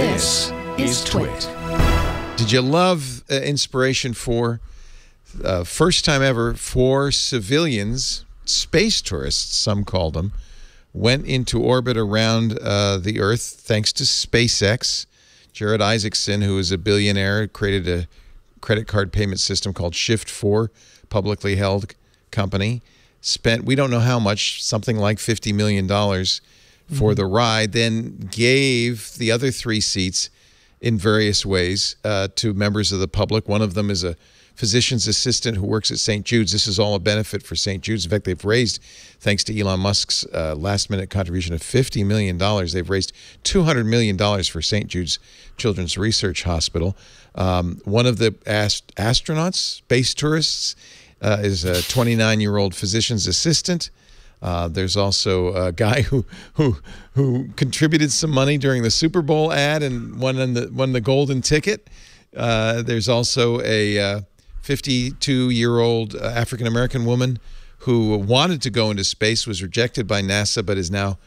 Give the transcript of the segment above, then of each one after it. This is Twit. Did you love Inspiration4? First time ever, 4 civilians, space tourists, some call them, went into orbit around the Earth thanks to SpaceX. Jared Isaacson, who is a billionaire, created a credit card payment system called Shift4, publicly held company, spent, we don't know how much, something like $50 million for the ride, then gave the other 3 seats in various ways to members of the public. One of them is a physician's assistant who works at St. Jude's. This is all a benefit for St. Jude's. In fact, they've raised, thanks to Elon Musk's last-minute contribution of $50 million, they've raised $200 million for St. Jude's Children's Research Hospital. One of the astronauts, space tourists, is a 29-year-old physician's assistant. There's also a guy who contributed some money during the Super Bowl ad and won the golden ticket. There's also a 52-year-old African-American woman who wanted to go into space, was rejected by NASA, but is now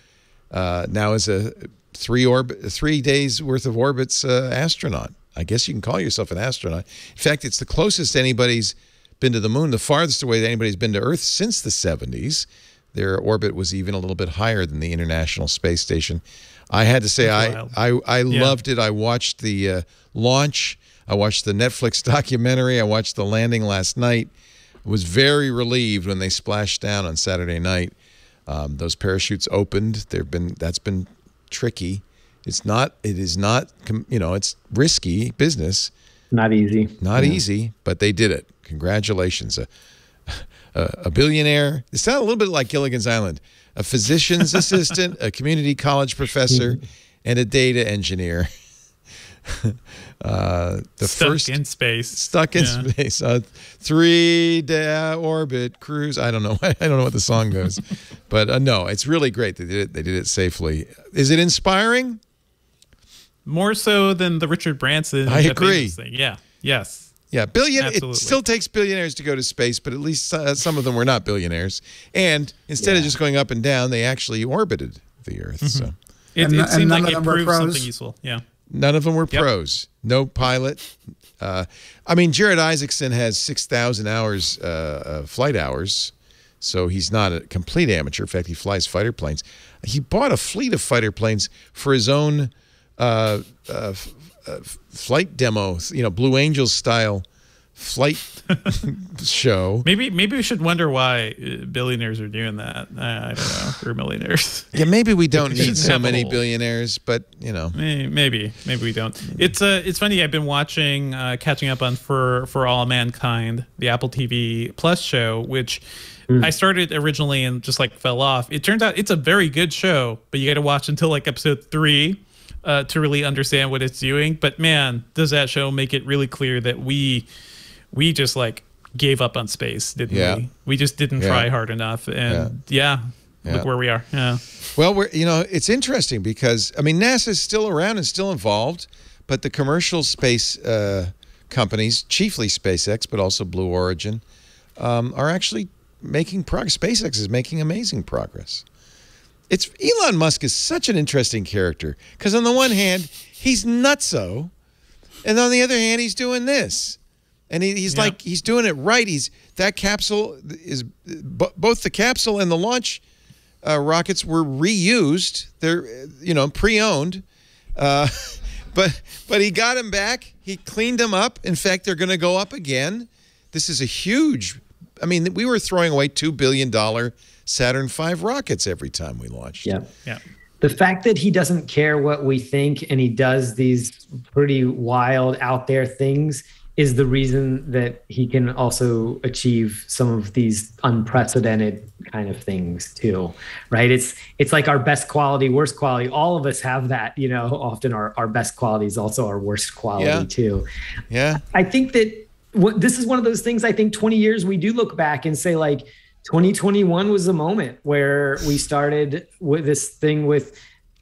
is a 3 days worth of orbits astronaut. I guess you can call yourself an astronaut. In fact, it's the closest anybody's been to the moon, the farthest away that anybody's been to Earth since the 70s. Their orbit was even a little bit higher than the International Space Station. I had to say I loved it. I watched the launch. I watched the Netflix documentary. I watched the landing last night. I was very relieved when they splashed down on Saturday night. Those parachutes opened. That's been tricky. It is not, you know, it's risky business. Not easy. Not easy, but they did it. Congratulations. A billionaire. It sounded a little bit like Gilligan's Island. A physician's assistant, a community college professor, and a data engineer. Stuck in space. 3-day orbit cruise. I don't know what the song goes, but no, it's really great. They did it safely. Is it inspiring? More so than the Richard Branson. I agree. Thing. Yeah. Yes. Yeah, it still takes billionaires to go to space, but at least some of them were not billionaires. And instead of just going up and down, they actually orbited the Earth. So it seemed like it proved something useful. Yeah, none of them were pros. No pilot. I mean, Jared Isaacson has 6,000 hours flight hours, so he's not a complete amateur. In fact, he flies fighter planes. He bought a fleet of fighter planes for his own. Flight demo, you know, Blue Angels style flight show. Maybe we should wonder why billionaires are doing that. I don't know, or millionaires. Yeah, maybe we don't need so many billionaires, but you know, maybe we don't. It's funny. I've been watching, catching up on for All Mankind, the Apple TV Plus show, which. I started originally and just like fell off. It turns out it's a very good show, but you got to watch until like episode 3. To really understand what it's doing. But man, does that show make it really clear that we just like gave up on space, didn't we? We just didn't try hard enough. And look where we are. Yeah. Well, you know, it's interesting because, I mean, NASA's still around and still involved, but the commercial space companies, chiefly SpaceX, but also Blue Origin, are actually making progress. SpaceX is making amazing progress. Elon Musk is such an interesting character because on the one hand, he's nutso, and on the other hand, he's doing this. And he's like, he's doing it right. That capsule is, both the capsule and the launch rockets were reused. They're, you know, pre-owned. But he got them back. He cleaned them up. In fact, they're going to go up again. This is a huge, I mean, we were throwing away $2 billion Saturn V rockets every time we launched. Yeah. The fact that he doesn't care what we think and he does these pretty wild out there things is the reason that he can also achieve some of these unprecedented kind of things too, right? It's like our best quality, worst quality. All of us have that, you know, often our best quality is also our worst quality too. Yeah. I think that this is one of those things I think 20 years we do look back and say like, 2021 was the moment where we started with this thing with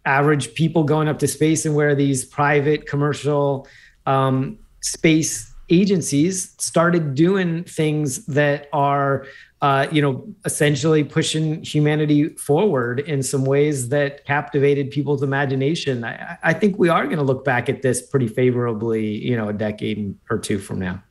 average people going up to space and where these private commercial space agencies started doing things that are essentially pushing humanity forward in some ways that captivated people's imagination. I think we are going to look back at this pretty favorably, a decade or two from now.